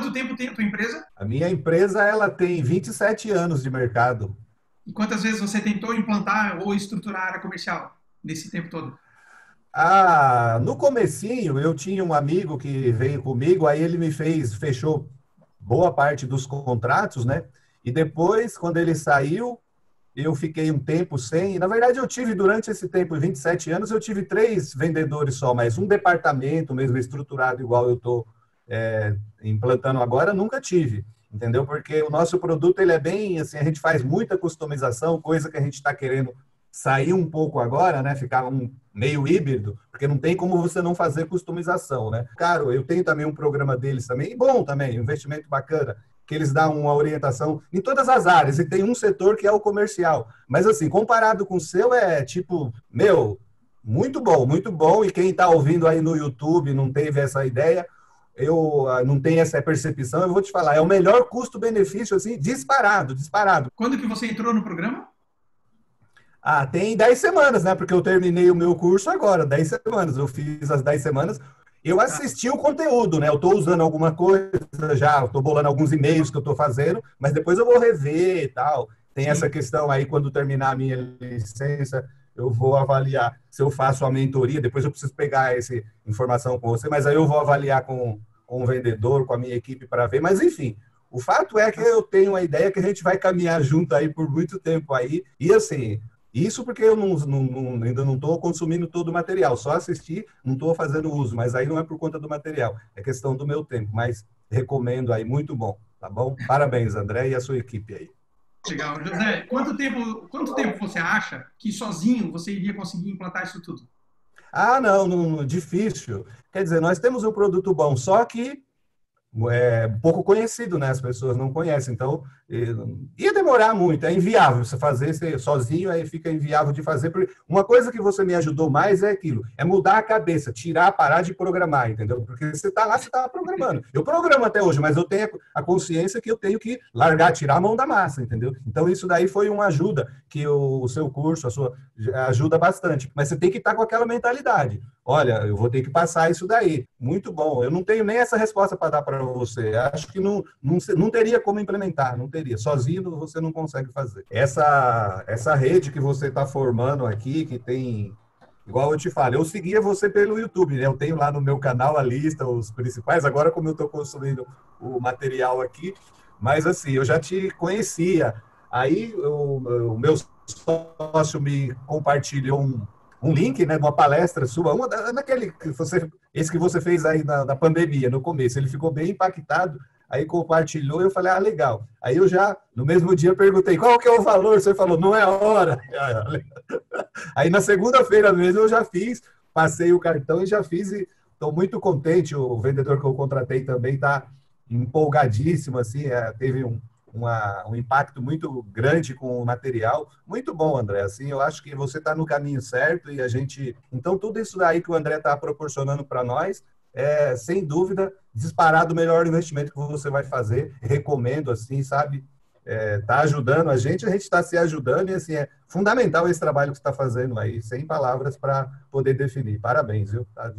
quanto tempo tem a tua empresa? A minha empresa ela tem 27 anos de mercado. E quantas vezes você tentou implantar ou estruturar a área comercial nesse tempo todo? Ah, no comecinho eu tinha um amigo que veio comigo, aí ele me fechou boa parte dos contratos, né? E depois, quando ele saiu, eu fiquei um tempo sem. Na verdade, eu tive, durante esse tempo, 27 anos, eu tive 3 vendedores só, mas um departamento mesmo estruturado, igual eu estou implantando agora, nunca tive, entendeu? Porque o nosso produto, ele é bem, assim, a gente faz muita customização, coisa que a gente está querendo sair um pouco agora, né? Ficar um meio híbrido, porque não tem como você não fazer customização, né? Claro, eu tenho também um programa deles também, bom também, um investimento bacana, que eles dão uma orientação em todas as áreas, e tem um setor que é o comercial. Mas assim, comparado com o seu, é tipo, meu, muito bom, muito bom. E quem está ouvindo aí no YouTube não teve essa ideia, eu não tenho essa percepção, eu vou te falar, é o melhor custo-benefício, assim, disparado, disparado. Quando que você entrou no programa? Ah, tem 10 semanas, né? Porque eu terminei o meu curso agora, 10 semanas, eu fiz as 10 semanas... Eu assisti o conteúdo, né? Eu estou usando alguma coisa já, estou bolando alguns e-mails que eu estou fazendo, mas depois eu vou rever e tal. Tem essa questão aí, quando terminar a minha licença, eu vou avaliar se eu faço a mentoria, depois eu preciso pegar essa informação com você, mas aí eu vou avaliar com o vendedor, com a minha equipe para ver, mas enfim... O fato é que eu tenho a ideia que a gente vai caminhar junto aí por muito tempo aí, e assim... Isso porque eu ainda não estou consumindo todo o material, só assisti, não estou fazendo uso, mas aí não é por conta do material, é questão do meu tempo, mas recomendo aí, muito bom, tá bom? Parabéns, André, e a sua equipe aí. Legal. José, quanto tempo você acha que sozinho você iria conseguir implantar isso tudo? Ah, não, difícil. Quer dizer, nós temos um produto bom, só que é pouco conhecido, né? As pessoas não conhecem, então ia demorar muito, é inviável você fazer você sozinho, aí fica inviável de fazer. Uma coisa que você me ajudou mais é aquilo, é mudar a cabeça, parar de programar, entendeu? Porque você está lá, você está programando. Eu programo até hoje, mas eu tenho a consciência que eu tenho que largar, tirar a mão da massa, entendeu? Então isso daí foi uma ajuda que o seu curso, a sua ajuda bastante, mas você tem que estar com aquela mentalidade. Olha, eu vou ter que passar isso daí. Muito bom. Eu não tenho nem essa resposta para dar para você. Acho que não teria como implementar, não teria. Sozinho você não consegue fazer. Essa rede que você está formando aqui, que tem... Igual eu te falo, eu seguia você pelo YouTube, né? Eu tenho lá no meu canal a lista, os principais. Agora, como eu estou consumindo o material aqui, mas assim, eu já te conhecia. Aí, o meu sócio me compartilhou um link, né, de uma palestra sua, esse que você fez aí na pandemia, no começo. Ele ficou bem impactado, aí compartilhou, eu falei, ah, legal. Aí eu já, no mesmo dia, perguntei, qual que é o valor? Você falou, não é a hora. Aí na segunda-feira mesmo eu já fiz, passei o cartão e já fiz, e estou muito contente. O vendedor que eu contratei também está empolgadíssimo, assim, teve um impacto muito grande com o material. Muito bom, André. Assim, eu acho que você está no caminho certo e a gente... Então, tudo isso daí que o André está proporcionando para nós é, sem dúvida, disparado o melhor investimento que você vai fazer. Recomendo, assim, sabe? Está ajudando a gente está se ajudando e, assim, é fundamental esse trabalho que você está fazendo aí. Sem palavras para poder definir. Parabéns, viu? Tá